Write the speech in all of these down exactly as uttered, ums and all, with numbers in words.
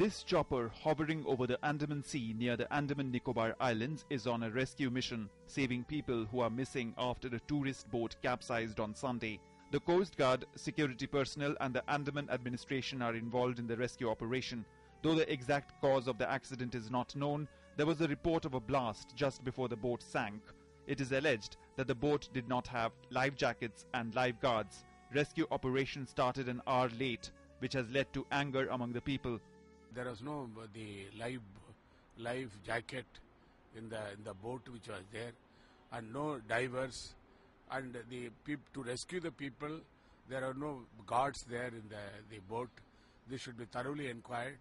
This chopper hovering over the Andaman Sea near the Andaman Nicobar Islands is on a rescue mission, saving people who are missing after a tourist boat capsized on Sunday. The Coast Guard, security personnel and the Andaman administration are involved in the rescue operation. Though the exact cause of the accident is not known, there was a report of a blast just before the boat sank. It is alleged that the boat did not have life jackets and lifeguards. Rescue operation started an hour late, which has led to anger among the people. There was no the life life jacket in the in the boat which was there, and no divers. And the peop to rescue the people, there are no guards there in the, the boat. This should be thoroughly inquired,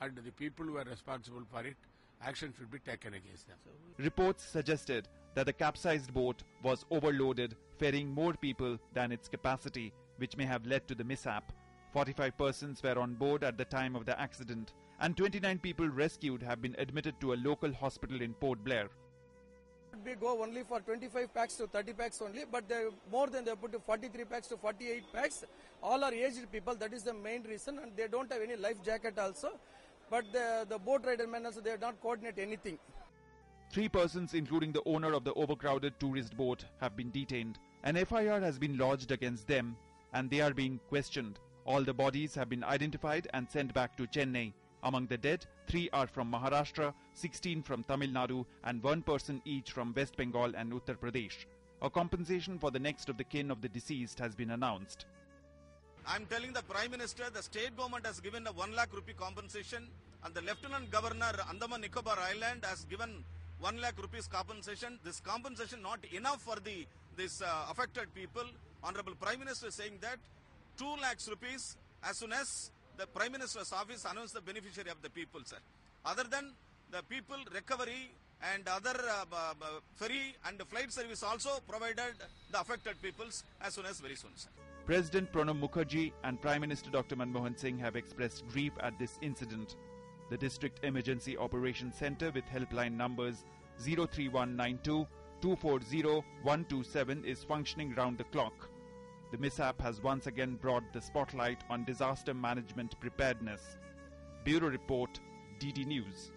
and the people who are responsible for it, action should be taken against them. Reports suggested that the capsized boat was overloaded, ferrying more people than its capacity, which may have led to the mishap. forty-five persons were on board at the time of the accident, and twenty-nine people rescued have been admitted to a local hospital in Port Blair. We go only for twenty-five packs to thirty packs only, but they more than they put to forty-three packs to forty-eight packs. All are aged people. That is the main reason, and they don't have any life jacket also. But the the boat rider men also, they have not coordinate anything. Three persons, including the owner of the overcrowded tourist boat, have been detained. An F I R has been lodged against them, and they are being questioned. All the bodies have been identified and sent back to Chennai. Among the dead, three are from Maharashtra, sixteen from Tamil Nadu and one person each from West Bengal and Uttar Pradesh. A compensation for the next of the kin of the deceased has been announced. I am telling the Prime Minister, the state government has given a one lakh rupee compensation, and the Lieutenant Governor Andaman Nicobar Island has given one lakh rupees compensation. This compensation not enough for the this uh, affected people. Honorable Prime Minister is saying that two lakhs rupees as soon as the Prime Minister's office announced the beneficiary of the people, sir. Other than the people recovery and other uh, ferry and flight service also provided the affected peoples as soon as very soon, sir. President Pranab Mukherjee and Prime Minister Doctor Manmohan Singh have expressed grief at this incident. The District Emergency Operations Centre with helpline numbers zero three one nine two, two four zero, one two seven is functioning round the clock. The mishap has once again brought the spotlight on disaster management preparedness. Bureau Report, D D News.